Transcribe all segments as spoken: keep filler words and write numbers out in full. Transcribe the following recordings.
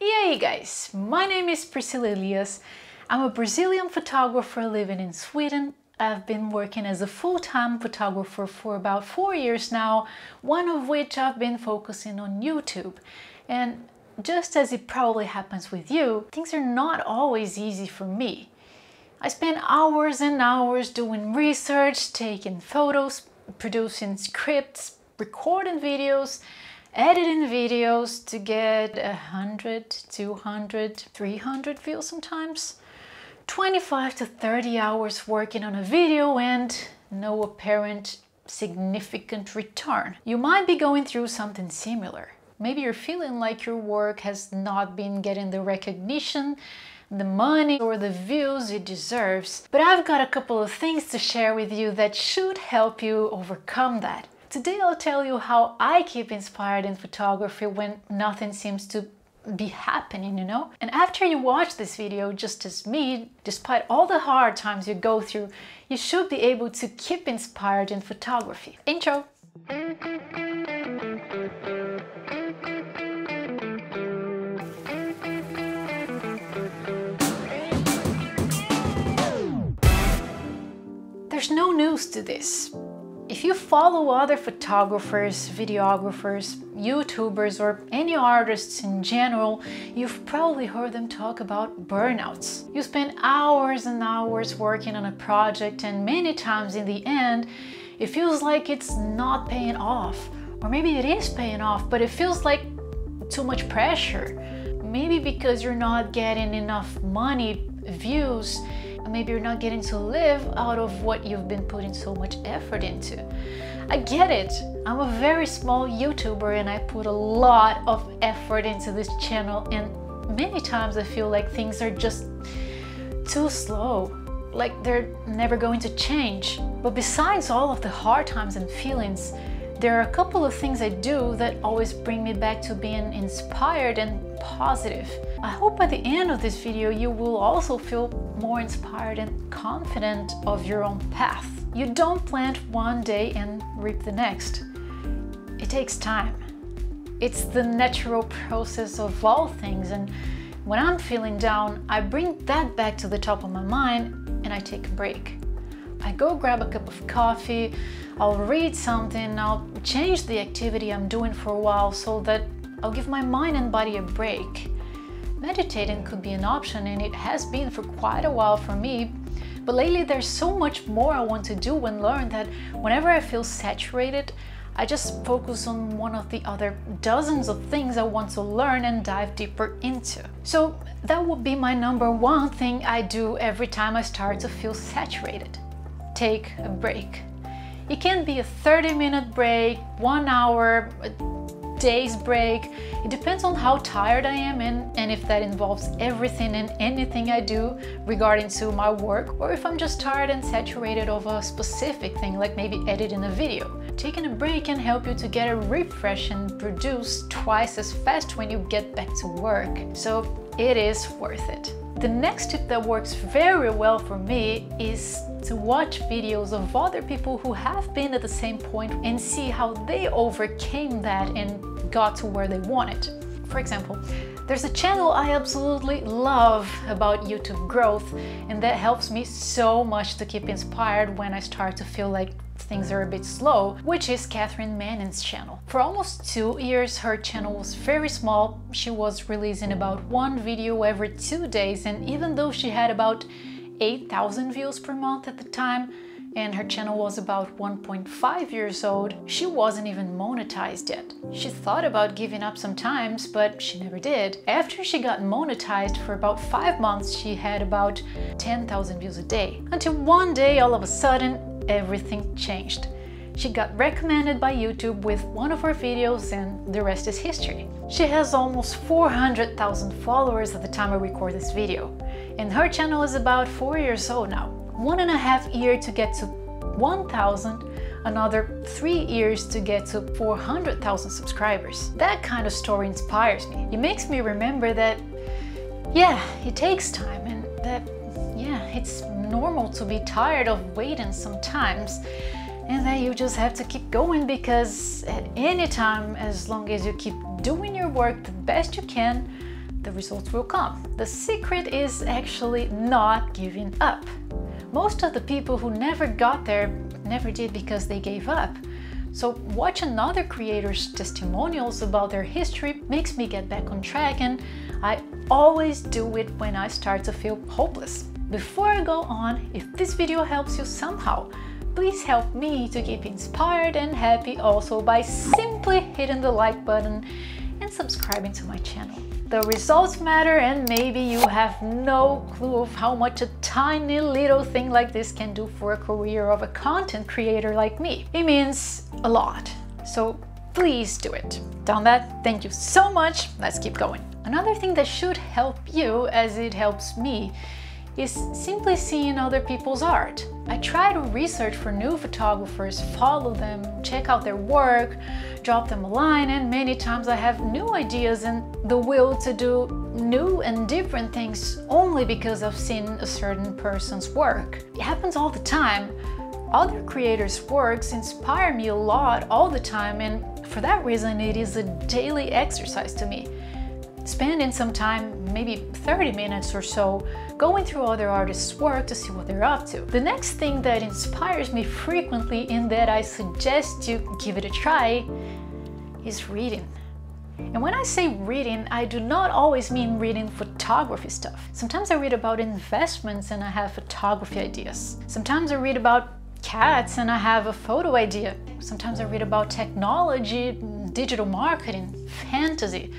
Hey guys, my name is Priscila Elias. I'm a Brazilian photographer living in Sweden. I've been working as a full-time photographer for about four years now, one of which I've been focusing on YouTube. And just as it probably happens with you, things are not always easy for me. I spend hours and hours doing research, taking photos, producing scripts, recording videos, editing videos to get one hundred, two hundred, three hundred views sometimes, twenty-five to thirty hours working on a video and no apparent significant return. You might be going through something similar. Maybe you're feeling like your work has not been getting the recognition, the money or the views it deserves, but I've got a couple of things to share with you that should help you overcome that. Today I'll tell you how I keep inspired in photography when nothing seems to be happening, you know? And after you watch this video, just as me, despite all the hard times you go through, you should be able to keep inspired in photography. Intro! There's no news to this. If you follow other photographers, videographers, YouTubers, or any artists in general, you've probably heard them talk about burnouts. You spend hours and hours working on a project and many times in the end, it feels like it's not paying off. Or maybe it is paying off, but it feels like too much pressure. Maybe because you're not getting enough money, views, maybe you're not getting to live out of what you've been putting so much effort into. I get it. I'm a very small YouTuber and I put a lot of effort into this channel, and many times I feel like things are just too slow, like they're never going to change. But besides all of the hard times and feelings, there are a couple of things I do that always bring me back to being inspired and positive. I hope by the end of this video you will also feel more inspired and confident of your own path. You don't plant one day and reap the next. It takes time. It's the natural process of all things, and when I'm feeling down, I bring that back to the top of my mind and I take a break. I go grab a cup of coffee, I'll read something, I'll change the activity I'm doing for a while so that I'll give my mind and body a break. Meditating could be an option, and it has been for quite a while for me, but lately there's so much more I want to do and learn that whenever I feel saturated, I just focus on one of the other dozens of things I want to learn and dive deeper into. So that would be my number one thing I do every time I start to feel saturated. Take a break. It can be a thirty minute break, one hour, a day's break. It depends on how tired I am and, and if that involves everything and anything I do regarding to my work, or if I'm just tired and saturated of a specific thing, like maybe editing a video. Taking a break can help you to get a refresh and produce twice as fast when you get back to work. So it is worth it. The next tip that works very well for me is to watch videos of other people who have been at the same point and see how they overcame that and got to where they wanted. For example, there's a channel I absolutely love about YouTube growth, and that helps me so much to keep inspired when I start to feel like things are a bit slow, which is Catherine Manning's channel. For almost two years, her channel was very small. She was releasing about one video every two days, and even though she had about eight thousand views per month at the time, and her channel was about one point five years old, she wasn't even monetized yet. She thought about giving up sometimes, but she never did. After she got monetized for about five months, she had about ten thousand views a day. Until one day, all of a sudden, everything changed. She got recommended by YouTube with one of her videos, and the rest is history. She has almost four hundred thousand followers at the time I record this video, and her channel is about four years old now. One and a half year to get to one thousand, another three years to get to four hundred thousand subscribers. That kind of story inspires me. It makes me remember that, yeah, it takes time, and that, yeah, it's normal to be tired of waiting sometimes, and that you just have to keep going, because at any time, as long as you keep doing your work the best you can, the results will come. The secret is actually not giving up. Most of the people who never got there never did because they gave up. So watch another creator's testimonials about their history makes me get back on track, and I always do it when I start to feel hopeless. Before I go on, if this video helps you somehow, please help me to keep inspired and happy also by simply hitting the like button and subscribing to my channel. The results matter, and maybe you have no clue of how much a tiny little thing like this can do for a career of a content creator like me. It means a lot, so please do it. Done that, thank you so much, let's keep going. Another thing that should help you, as it helps me, is simply seeing other people's art. I try to research for new photographers, follow them, check out their work, drop them a line, and many times I have new ideas and the will to do new and different things only because I've seen a certain person's work. It happens all the time. Other creators' works inspire me a lot all the time, and for that reason it is a daily exercise to me. Spending some time, maybe thirty minutes or so, going through other artists' work to see what they're up to. The next thing that inspires me frequently, and that I suggest you give it a try, is reading. And when I say reading, I do not always mean reading photography stuff. Sometimes I read about investments and I have photography ideas. Sometimes I read about cats and I have a photo idea. Sometimes I read about technology, digital marketing, fantasy,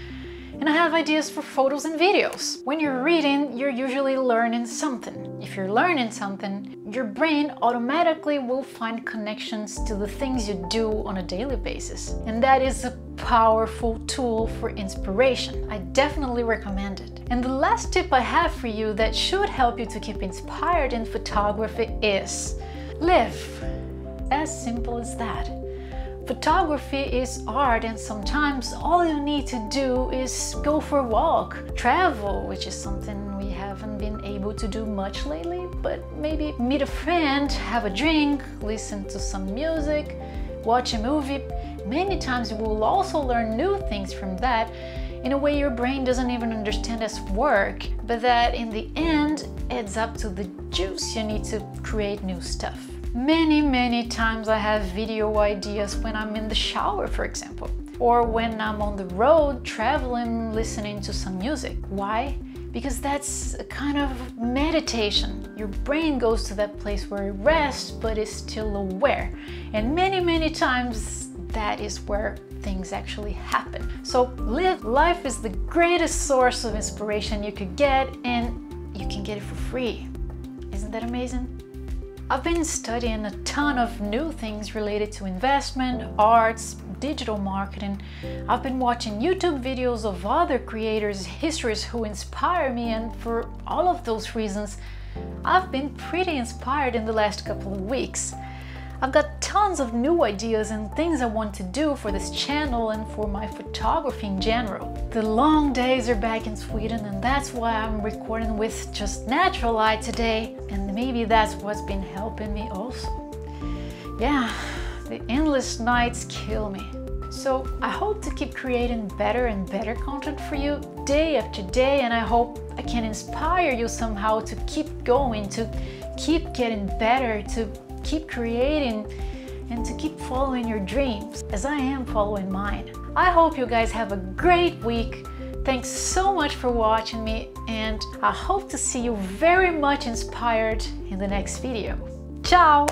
and I have ideas for photos and videos. When you're reading, you're usually learning something. If you're learning something, your brain automatically will find connections to the things you do on a daily basis. And that is a powerful tool for inspiration. I definitely recommend it. And the last tip I have for you that should help you to keep inspired in photography is live. As simple as that. Photography is art, and sometimes all you need to do is go for a walk, travel, which is something we haven't been able to do much lately, but maybe meet a friend, have a drink, listen to some music, watch a movie. Many times you will also learn new things from that in a way your brain doesn't even understand as work, but that in the end adds up to the juice you need to create new stuff. Many, many times I have video ideas when I'm in the shower, for example, or when I'm on the road, traveling, listening to some music. Why? Because that's a kind of meditation. Your brain goes to that place where it rests, but is still aware. And many, many times that is where things actually happen. So live life is the greatest source of inspiration you could get, and you can get it for free. Isn't that amazing? I've been studying a ton of new things related to investment, arts, digital marketing. I've been watching YouTube videos of other creators' histories who inspire me, and for all of those reasons, I've been pretty inspired in the last couple of weeks. I've got tons of new ideas and things I want to do for this channel and for my photography in general. The long days are back in Sweden, and that's why I'm recording with just natural light today, and maybe that's what's been helping me also. Yeah, the endless nights kill me. So I hope to keep creating better and better content for you day after day, and I hope I can inspire you somehow to keep going, to keep getting better, to keep creating, and to keep following your dreams as I am following mine. I hope you guys have a great week. Thanks so much for watching me, and I hope to see you very much inspired in the next video. Ciao!